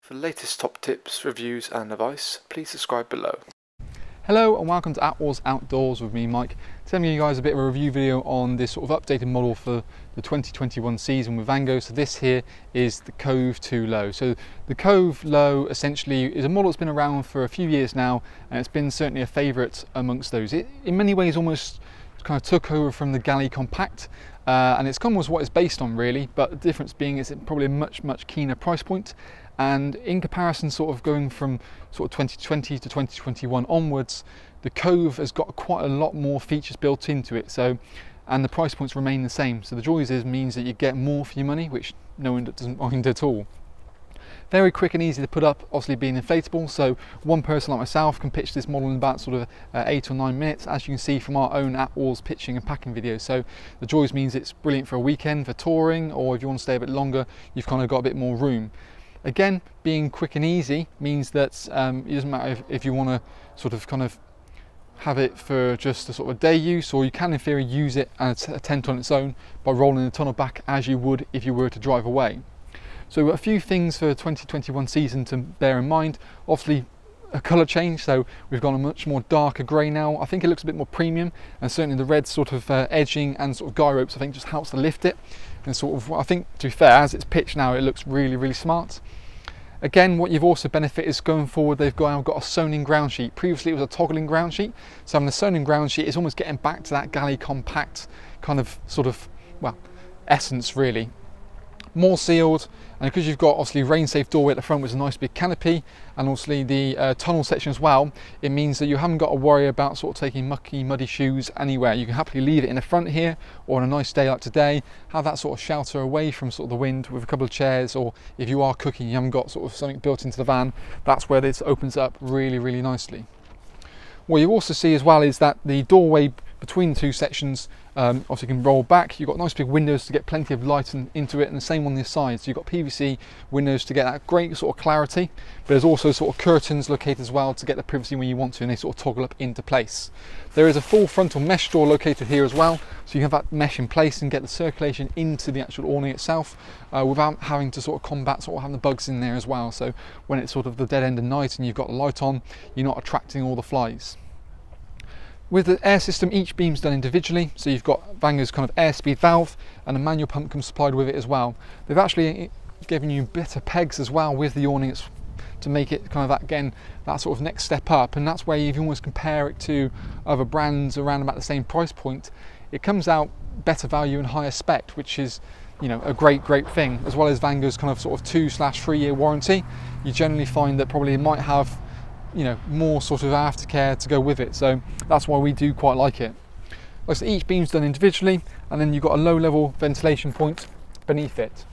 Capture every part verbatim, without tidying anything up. For latest top tips, reviews and advice, please subscribe below. Hello and welcome to Attwoolls Outdoors with me, Mike. Today I'm giving you guys a bit of a review video on this sort of updated model for the twenty twenty-one season with Vango. So this here is the Cove two Low. So the Cove Low essentially is a model that's been around for a few years now, and it's been certainly a favourite amongst those. It in many ways almost kind of took over from the Galli Compact, uh, and it's kind of what it's based on really, but the difference being is it's probably a much much keener price point. And in comparison, sort of going from sort of twenty twenty to twenty twenty-one onwards, the Cove has got quite a lot more features built into it, so and the price points remain the same. So the joys is means that you get more for your money, which no one doesn't mind at all. Very quick and easy to put up, obviously being inflatable, so one person like myself can pitch this model in about sort of uh, eight or nine minutes, as you can see from our own Attwoolls pitching and packing videos. So the joys means it's brilliant for a weekend, for touring, or if you want to stay a bit longer, you've kind of got a bit more room. Again, being quick and easy means that um, it doesn't matter if, if you want to sort of kind of have it for just a sort of day use, or you can in theory use it as a tent on its own by rolling the tunnel back as you would if you were to drive away. So a few things for twenty twenty-one season to bear in mind. Obviously a colour change, so we've got a much more darker grey now. I think it looks a bit more premium, and certainly the red sort of uh, edging and sort of guy ropes I think just helps to lift it. And sort of, I think to be fair, as it's pitched now, it looks really, really smart. Again, what you've also benefited is going forward, they've got, I've got a sewn-in ground sheet. Previously it was a toggling ground sheet, so having a sewn-in ground sheet is almost getting back to that Galli Compact kind of sort of, well, essence really. More sealed, and because you've got obviously rain safe doorway at the front with a nice big canopy, and obviously the uh, tunnel section as well, it means that you haven't got to worry about sort of taking mucky muddy shoes anywhere. You can happily leave it in the front here, or on a nice day like today, have that sort of shelter away from sort of the wind with a couple of chairs, or if you are cooking you haven't got sort of something built into the van, that's where this opens up really, really nicely. What you also see as well is that the doorway between the two sections um, obviously can roll back. You've got nice big windows to get plenty of light in, into it, and the same on the side. So you've got P V C windows to get that great sort of clarity, but there's also sort of curtains located as well to get the privacy when you want to, and they sort of toggle up into place. There is a full frontal mesh door located here as well, so you can have that mesh in place and get the circulation into the actual awning itself uh, without having to sort of combat sort of having the bugs in there as well. So when it's sort of the dead end of night and you've got the light on, you're not attracting all the flies. With the air system, each beam's done individually, so you've got Vango's kind of airspeed valve, and a manual pump comes supplied with it as well. They've actually given you better pegs as well with the awning to make it kind of that, again, that sort of next step up, and that's where you can almost compare it to other brands around about the same price point. It comes out better value and higher spec, which is, you know, a great, great thing, as well as Vango's kind of sort of two slash three year warranty. You generally find that probably it might have, you know, more sort of aftercare to go with it, so that's why we do quite like it. So each beam's done individually, and then you've got a low level ventilation point beneath it.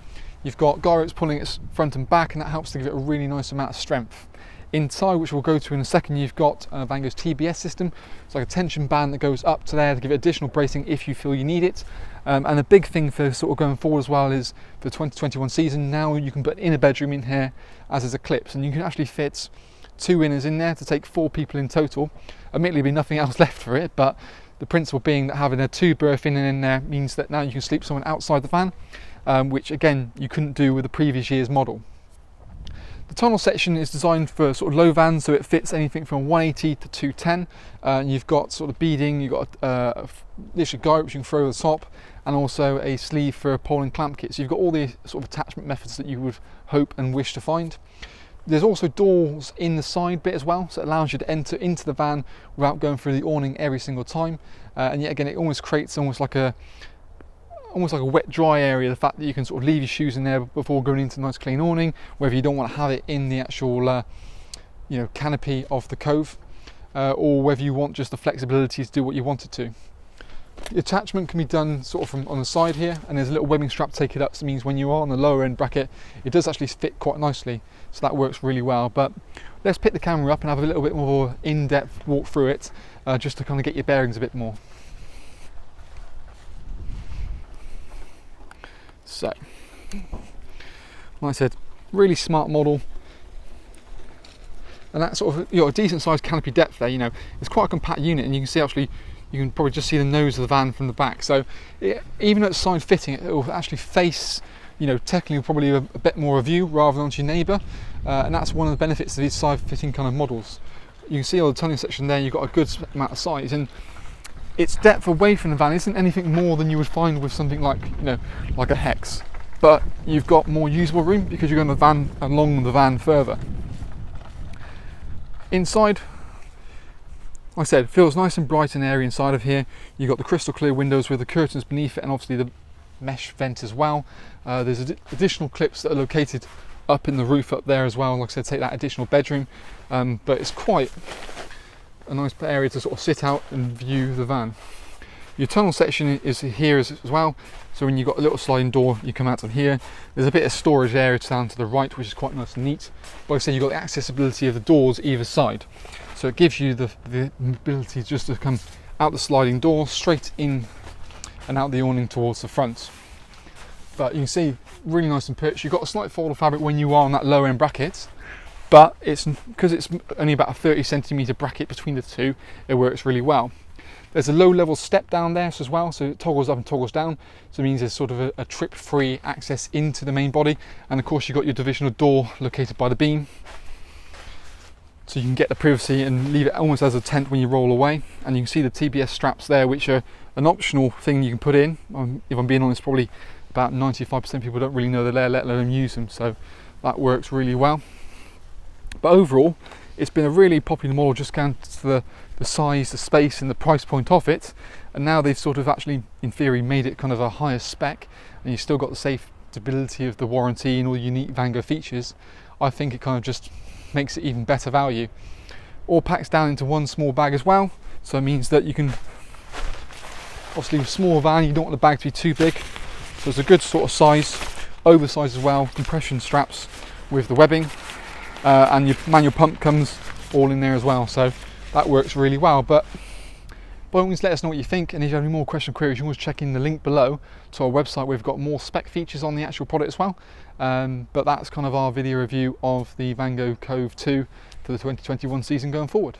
You've got guy ropes pulling its front and back, and that helps to give it a really nice amount of strength. Inside, which we'll go to in a second, you've got uh, Vango's T B S system. It's like a tension band that goes up to there to give it additional bracing if you feel you need it. Um, and a big thing for sort of going forward as well is the twenty twenty-one season, now you can put an inner bedroom in here as is Eclipse, and you can actually fit two inners in there to take four people in total. Admittedly there'll be nothing else left for it, but the principle being that having a two berth inner in there means that now you can sleep someone outside the van, um, which again you couldn't do with the previous year's model. The tunnel section is designed for sort of low vans, so it fits anything from one eighty to two ten, uh, and you've got sort of beading, you've got uh, literally guy ropes you can throw over the top, and also a sleeve for a pole and clamp kit, so you've got all the sort of attachment methods that you would hope and wish to find. There's also doors in the side bit as well, so it allows you to enter into the van without going through the awning every single time, uh, and yet again it almost creates almost like a almost like a wet dry area, the fact that you can sort of leave your shoes in there before going into a nice clean awning, whether you don't want to have it in the actual uh, you know, canopy of the Cove, uh, or whether you want just the flexibility to do what you want it to. The attachment can be done sort of from on the side here, and there's a little webbing strap to take it up, so it means when you are on the lower end bracket it does actually fit quite nicely, so that works really well. But let's pick the camera up and have a little bit more in-depth walk through it, uh, just to kind of get your bearings a bit more. So like I said, really smart model, and that sort of, you know, a decent sized canopy depth there. You know, it's quite a compact unit, and you can see actually you can probably just see the nose of the van from the back. So it, even at side fitting, it will actually face, you know, technically probably a, a bit more of you rather than onto your neighbour, uh, and that's one of the benefits of these side fitting kind of models. You can see all the tonneau section there, you've got a good amount of size, and its depth away from the van isn't anything more than you would find with something like, you know, like a Hex, but you've got more usable room because you're going the van along the van further. Inside, like I said, feels nice and bright and airy inside of here. You've got the crystal clear windows with the curtains beneath it, and obviously the mesh vent as well. Uh, there's ad additional clips that are located up in the roof up there as well, like I said, take that additional bedroom, um, but it's quite a nice area to sort of sit out and view the van. Your tunnel section is here as, as well, so when you've got a little sliding door, you come out of here. There's a bit of storage area down to the right, which is quite nice and neat. But like I said, you've got the accessibility of the doors either side, so it gives you the, the ability just to come out the sliding door straight in and out the awning towards the front. But you can see, really nice and perched. You've got a slight fold of fabric when you are on that lower end bracket, but it's because it's only about a thirty centimeter bracket between the two, it works really well. There's a low level step down there as well, so it toggles up and toggles down, so it means there's sort of a, a trip free access into the main body, and of course you've got your divisional door located by the beam, so you can get the privacy and leave it almost as a tent when you roll away. And you can see the T B S straps there, which are an optional thing you can put in. Um, if I'm being honest, probably about ninety-five percent of people don't really know they're there, let alone use them, so that works really well. But overall, it's been a really popular model just down to the, the size, the space and the price point of it, and now they've sort of actually in theory made it kind of a higher spec, and you've still got the safeability of the warranty and all the unique Vango features. I think it kind of just makes it even better value. All packs down into one small bag as well, so it means that you can, obviously with a small van you don't want the bag to be too big, so it's a good sort of size, oversized as well, compression straps with the webbing. Uh, and your manual pump comes all in there as well, so that works really well. But by all means, let us know what you think, and if you have any more questions or queries, you can always check in the link below to our website. We've got more spec features on the actual product as well, um, but that's kind of our video review of the Vango Cove two for the twenty twenty-one season going forward.